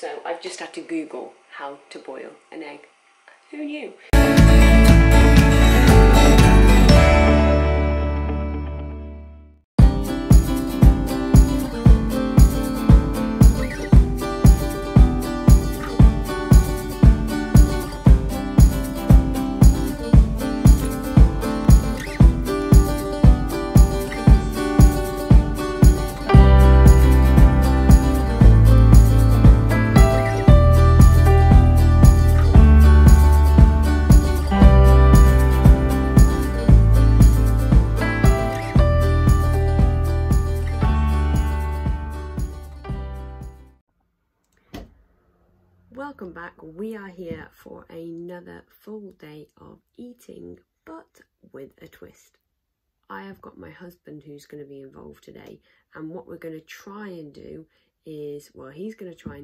So I've just had to Google how to boil an egg. Who knew? Welcome back. We are here for another full day of eating, but with a twist. I have got my husband who's going to be involved today, and what we're going to try and do is, well, he's going to try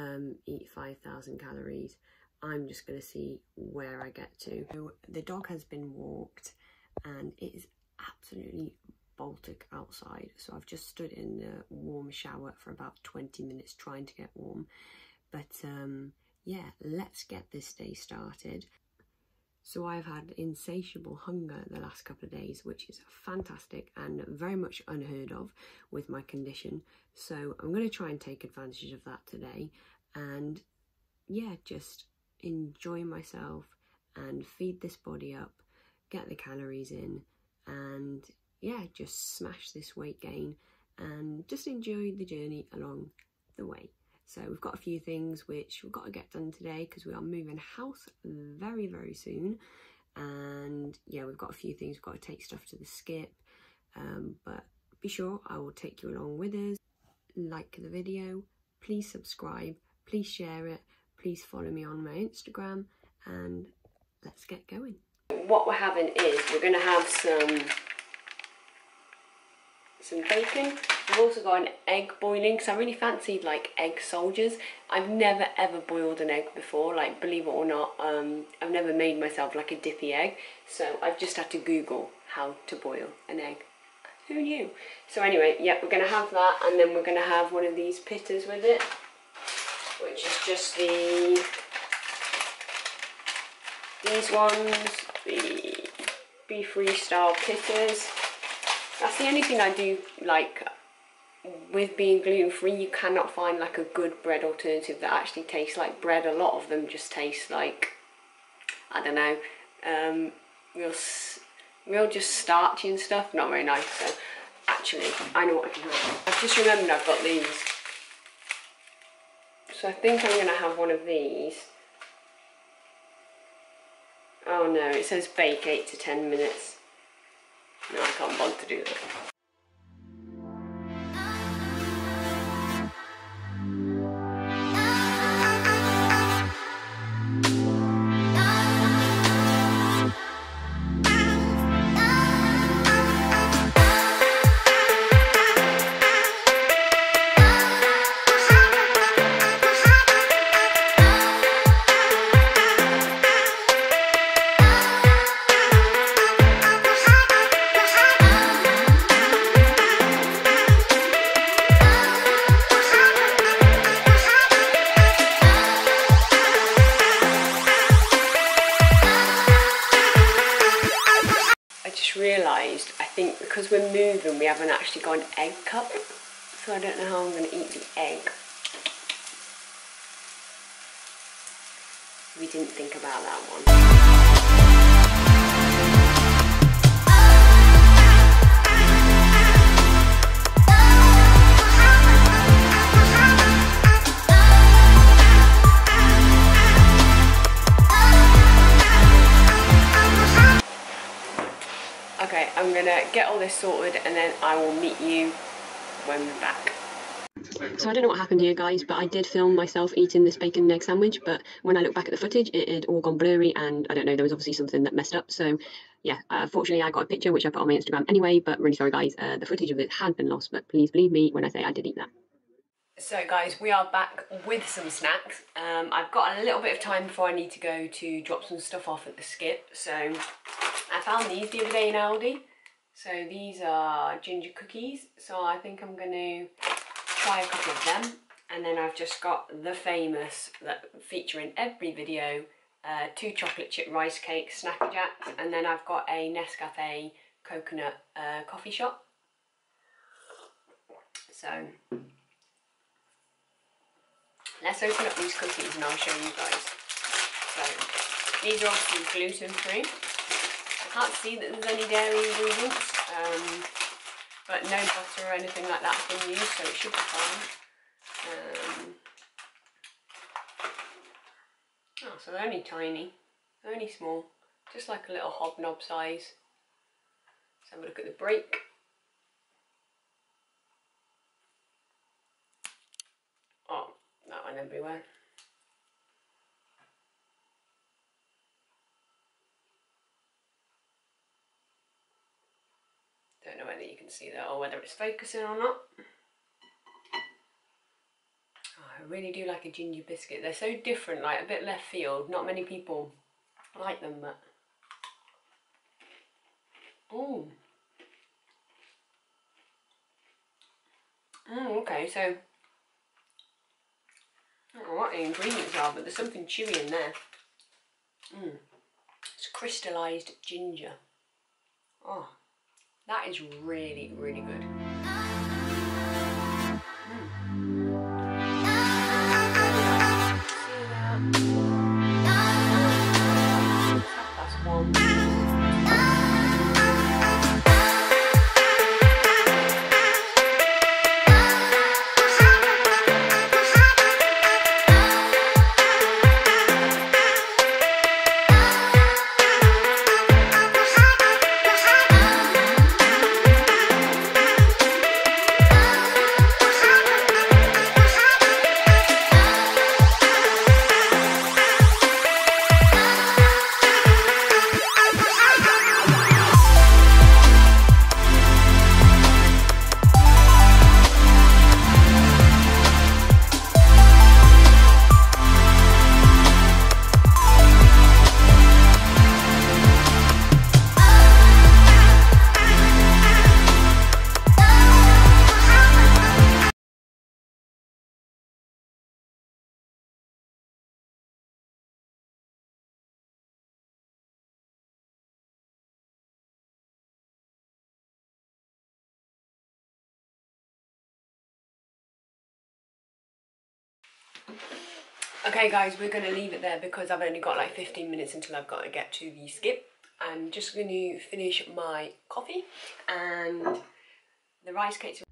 and eat 5,000 calories. I'm just going to see where I get to. So the dog has been walked and it is absolutely Baltic outside, so I've just stood in the warm shower for about 20 minutes trying to get warm. But yeah, let's get this day started. So I've had insatiable hunger the last couple of days, which is fantastic and very much unheard of with my condition. So I'm going to try and take advantage of that today and yeah, just enjoy myself and feed this body up, get the calories in and yeah, just smash this weight gain and just enjoy the journey along the way. So we've got a few things which we've got to get done today because we are moving house very, very soon. And yeah, we've got a few things. We've got to take stuff to the skip. But be sure I will take you along with us. Like the video, please subscribe, please share it, please follow me on my Instagram and let's get going. What we're having is we're going to have some bacon. I've also got an egg boiling because I really fancied like egg soldiers. I've never ever boiled an egg before, like, believe it or not. I've never made myself like a dippy egg, so I've just had to Google how to boil an egg. Who knew? So anyway, yeah, we're going to have that and then we're going to have one of these pitters with it, which is just these ones, the beef-free style pitters. That's the only thing I do like with being gluten-free. You cannot find like a good bread alternative that actually tastes like bread. A lot of them just taste like, I don't know, real just starchy and stuff. Not very nice. So actually, I know what I can have. I've just remembered I've got these. So I think I'm going to have one of these. Oh no, it says bake 8 to 10 minutes. No, I can't bother to do that. Realised, I think because we're moving, we haven't actually got an egg cup, so I don't know how I'm going to eat the egg. We didn't think about that one. I'm gonna get all this sorted and then I will meet you when we're back. So I don't know what happened here, guys, but I did film myself eating this bacon and egg sandwich, but when I look back at the footage it had all gone blurry and I don't know, there was obviously something that messed up. So yeah, fortunately I got a picture which I put on my Instagram anyway, but really sorry guys, the footage of it had been lost, but please believe me when I say I did eat that. So guys, we are back with some snacks. I've got a little bit of time before I need to go to drop some stuff off at the skip, so I found these the other day in Aldi. So these are ginger cookies, so I think I'm going to try a couple of them And then I've just got the famous, that feature in every video, two chocolate chip rice cakes, Snacker Jacks, and then I've got a Nescafe coconut coffee shop. So let's open up these cookies and I'll show you guys. So these are obviously gluten free. I can't see that there's any dairy ingredients, but no butter or anything like that's been used, so it should be fine. Oh, so they're only tiny, they're only small, just like a little hobnob size. Let's have a look at the break. Oh, that went everywhere. Don't know whether you can see that or whether it's focusing or not. I really do like a ginger biscuit. They're so different, like a bit left field. Not many people like them, but oh, okay. So I don't know what the ingredients are, but there's something chewy in there. It's crystallized ginger. Oh, that is really, really good. Okay guys, we're going to leave it there because I've only got like 15 minutes until I've got to get to the skip. I'm just going to finish my coffee and the rice cakes.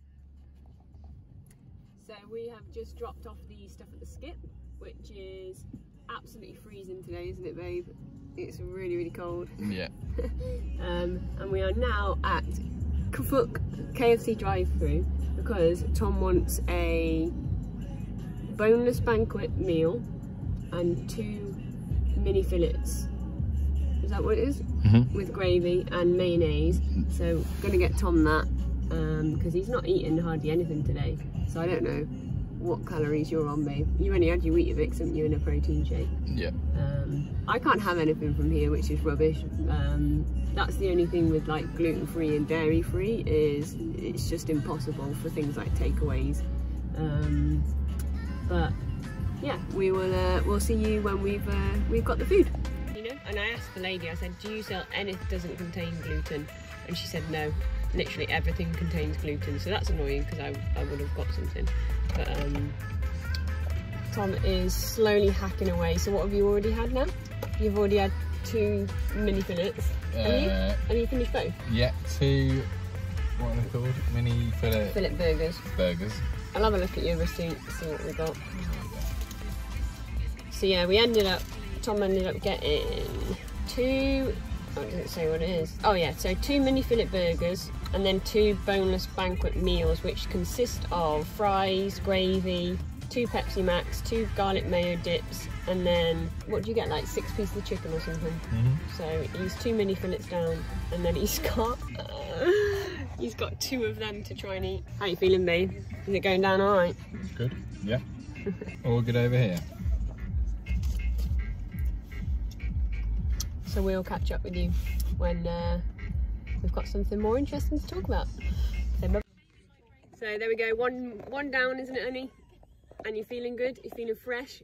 So we have just dropped off the stuff at the skip, which is absolutely freezing today, isn't it babe? It's really, really cold. Yeah. And we are now at KFC drive-through because Tom wants a boneless banquet meal and two mini fillets, is that what it is? Mm-hmm. With gravy and mayonnaise. So gonna get Tom that because he's not eating hardly anything today, so I don't know what calories you're on babe. You only had your Weetabix, haven't you, in a protein shake? Yeah. I can't have anything from here, which is rubbish. That's the only thing with like gluten-free and dairy-free, is it's just impossible for things like takeaways. But yeah, we will we'll see you when we've got the food. You know, and I asked the lady, I said, do you sell anything that doesn't contain gluten? And she said no, literally everything contains gluten. So that's annoying because I would have got something. But Tom is slowly hacking away. So what have you already had now? You've already had two mini fillets. Have you finished both? Yeah, two, what are they called? Mini fillet. Fillet burgers. Burgers. I'll have a look at your receipt, see what we got. So yeah, we ended up, Tom ended up getting two, oh, it doesn't say what it is. Oh yeah, so two mini fillet burgers and then two boneless banquet meals, which consist of fries, gravy, two Pepsi Max, two garlic mayo dips, and then, what do you get, like 6 pieces of chicken or something? Mm-hmm. So he's two mini fillets down, and then he's got, he's got two of them to try and eat. How you feeling, babe? Is it going down all right? Good, yeah. All good over here. So we'll catch up with you when we've got something more interesting to talk about. So there we go, one down, isn't it, honey? and you're feeling good, you're feeling fresh.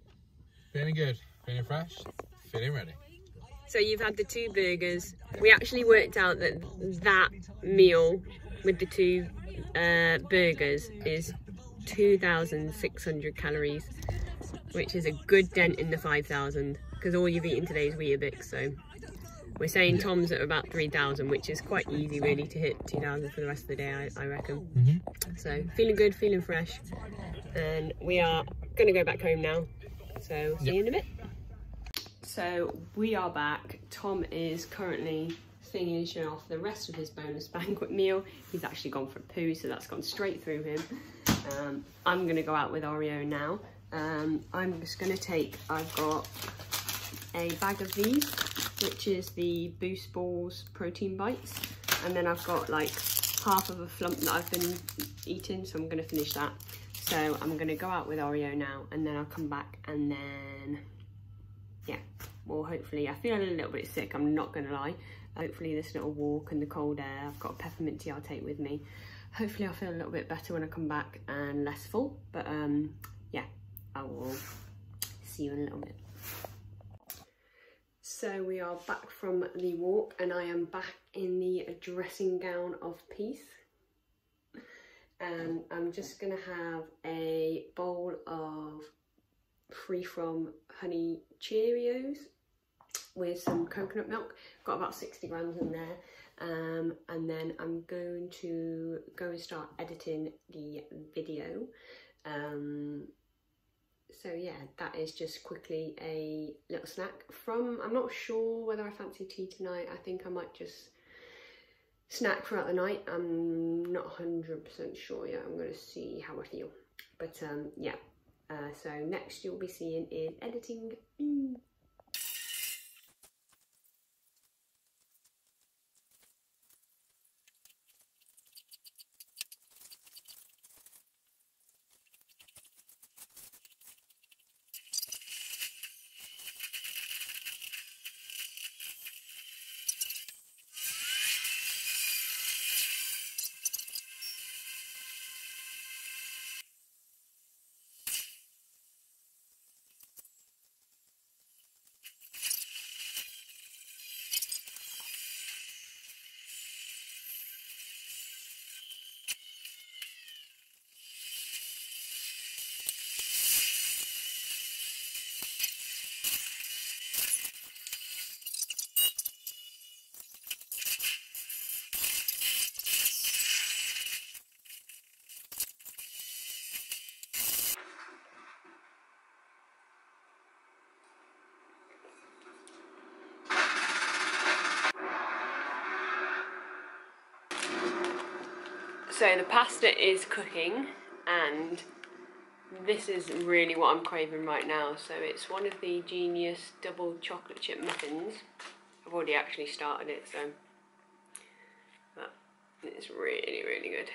Feeling good, feeling fresh, feeling ready. So you've had the two burgers. We actually worked out that that meal with the two burgers is 2,600 calories, which is a good dent in the 5,000 because all you've eaten today is Weetabix. So we're saying Tom's at about 3,000, which is quite easy really to hit 2,000 for the rest of the day, I reckon. So feeling good, feeling fresh, and we are going to go back home now. So see you in a bit. So we are back. Tom is currently finishing off the rest of his bonus banquet meal. He's actually gone for a poo, so that's gone straight through him. I'm gonna go out with Oreo now. I'm just gonna take, I've got a bag of these, which is the Boost Balls protein bites, and then I've got like half of a flump that I've been eating, so I'm gonna finish that. So I'm gonna go out with Oreo now, and then I'll come back, and then yeah, well, hopefully, I feel a little bit sick, I'm not gonna lie. Hopefully this little walk and the cold air, I've got a peppermint tea I'll take with me. Hopefully I'll feel a little bit better when I come back and less full, but yeah, I will see you in a little bit. So we are back from the walk, and I am back in the dressing gown of peace. And I'm just gonna have a bowl of free from honey Cheerios with some coconut milk. Got about 60 grams in there, and then I'm going to go and start editing the video. So yeah, that is just quickly a little snack from, I'm not sure whether I fancy tea tonight. I think I might just snack throughout the night. I'm not 100% sure yet. I'm gonna see how I feel, but yeah. So next you'll be seeing is editing. So the pasta is cooking, and this is really what I'm craving right now. So it's one of the Genius double chocolate chip muffins. I've already actually started it, so but it's really, really good.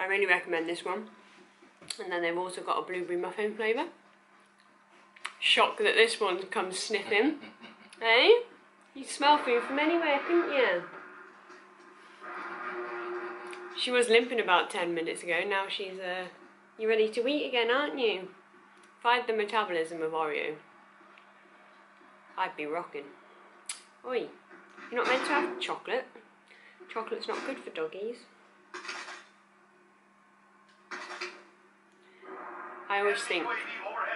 I really recommend this one. And then they've also got a blueberry muffin flavour. Shocked that this one comes sniffing. Eh? You smell food from anywhere, couldn't you? She was limping about 10 minutes ago. Now she's, you ready to eat again, aren't you? If I had the metabolism of Oreo, I'd be rocking. Oi, you're not meant to have chocolate. Chocolate's not good for doggies. I always think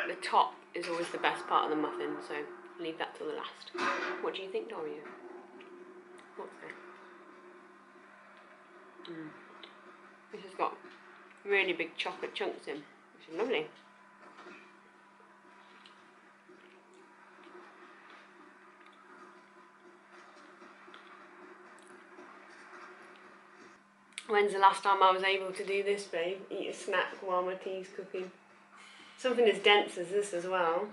the top is always the best part of the muffin, so leave that till the last. What do you think, Oreo? What's that? This has got really big chocolate chunks in, which is lovely. When's the last time I was able to do this, babe? Eat a snack while my tea's cooking. Something as dense as this as well.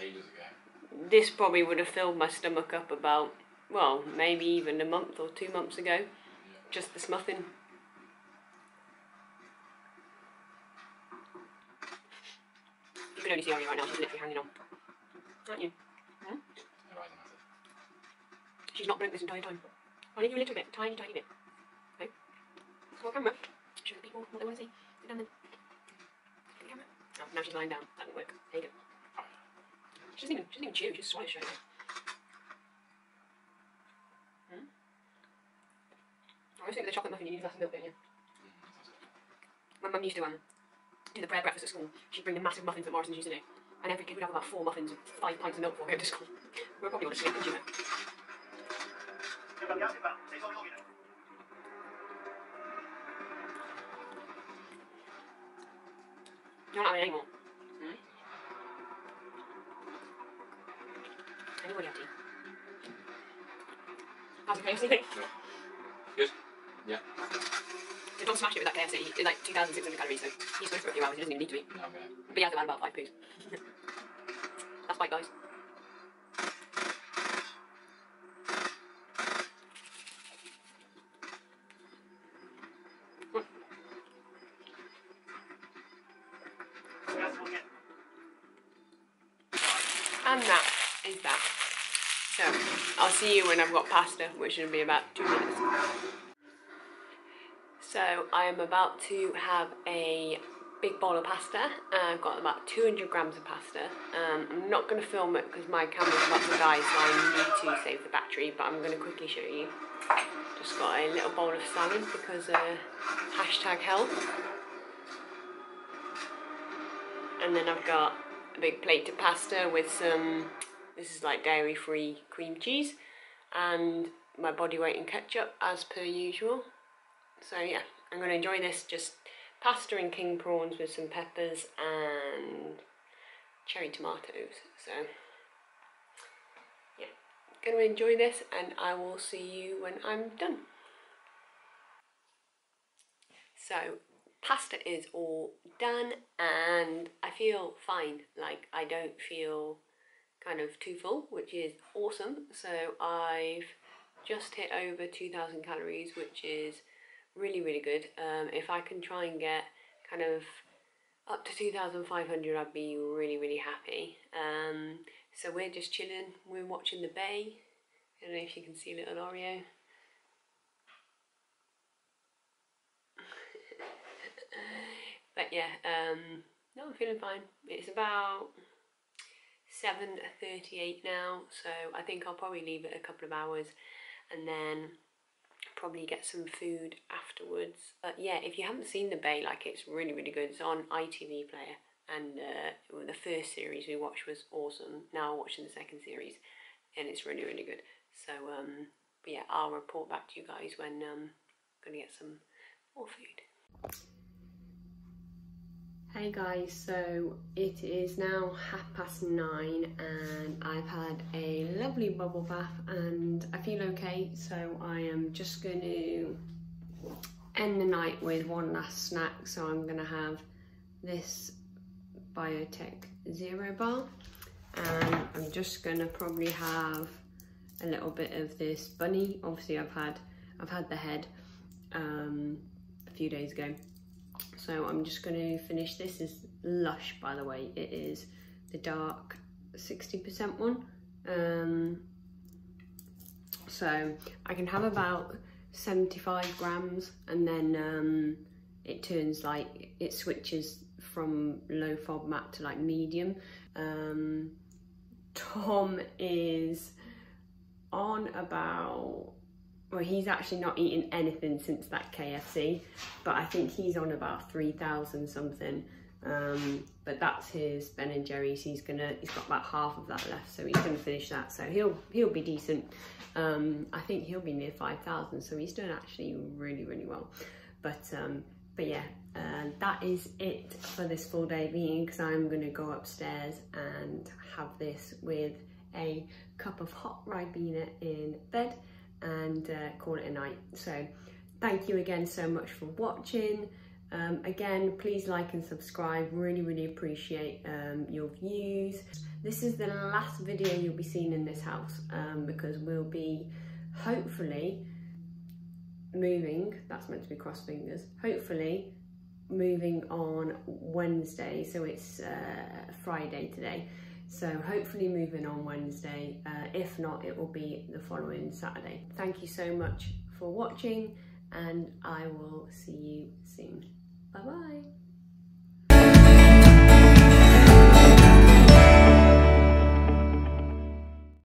Ages ago. This probably would have filled my stomach up about, well, maybe even a month or 2 months ago. Just this muffin. We don't need to see Oreo right now, she's literally hanging on. Aren't you? Yeah? She's not broke this entire time. Only you a little bit, tiny, tiny bit. Okay? Small camera. Show the people what they want to see. Sit down then. The camera. Oh, now she's lying down. That won't work. There you go. She doesn't even chew, she just swallows straight away. I always think with a chocolate muffin you need a glass of milk, don't you? My mum used to do the bread breakfast at school. She'd bring the massive muffins that Morrison's used to do. And every kid would have about 4 muffins and 5 pints of milk before going to school. We're probably all asleep, didn't you know? You're not having any more. Anybody have tea? How's the KFC thing? Yeah. Good. Yeah. If Don smashed it with that KFC, it's like 2,600 calories, so he's supposed to for a few hours, he doesn't even need to eat. Okay. But he has about 5 poos. That's bite, guys. And that is that. So, I'll see you when I've got pasta, which will be about 2 minutes. So, I am about to have a big bowl of pasta. I've got about 200 grams of pasta. I'm not going to film it because my camera's about to die, so I need to save the battery, but I'm going to quickly show you. Just got a little bowl of salmon because hashtag health. And then I've got a big plate of pasta with some, this is like dairy-free cream cheese, and my body weight in ketchup as per usual. So yeah, I'm going to enjoy this, just pasta and king prawns with some peppers and cherry tomatoes. So yeah, I'm going to enjoy this and I will see you when I'm done. So pasta is all done and I feel fine, like I don't feel kind of too full, which is awesome. So I've just hit over 2,000 calories, which is really, really good. If I can try and get kind of up to 2,500, I'd be really, really happy. So we're just chilling, we're watching the bay. I don't know if you can see little Oreo. But yeah, no, I'm feeling fine. It's about 7:38 now, so I think I'll probably leave it a couple of hours and then probably get some food afterwards. But yeah, if you haven't seen the bay, like, it's really, really good. It's on ITV player, and the first series we watched was awesome. Now we're watching the second series and it's really, really good. So but yeah, I'll report back to you guys when I'm gonna get some more food. Hey guys, so it is now 9:30 and I've had a lovely bubble bath and I feel okay, so I am just going to end the night with one last snack. So I'm going to have this Biotech Zero Bar and I'm just going to probably have a little bit of this bunny. Obviously I've had the head a few days ago. So I'm just going to finish. This is Lush, by the way. It is the dark 60% one. So I can have about 75 grams and then it turns like, it switches from low FODMAP to like medium. Tom is on about, well, he's actually not eaten anything since that KFC, but I think he's on about 3,000 something. But that's his Ben and Jerry's. He's got about half of that left, so he's gonna finish that. So he'll be decent. I think he'll be near 5,000, so he's done actually really, really well. But yeah, that is it for this full day meeting because I'm gonna go upstairs and have this with a cup of hot Ribena in bed and call it a night. So thank you again so much for watching. Again, please like and subscribe. Really, really appreciate your views. This is the last video you'll be seeing in this house because we'll be hopefully moving, that's meant to be cross fingers, hopefully moving on Wednesday, so it's Friday today. So hopefully moving on Wednesday, if not it will be the following Saturday. Thank you so much for watching and I will see you soon. Bye bye.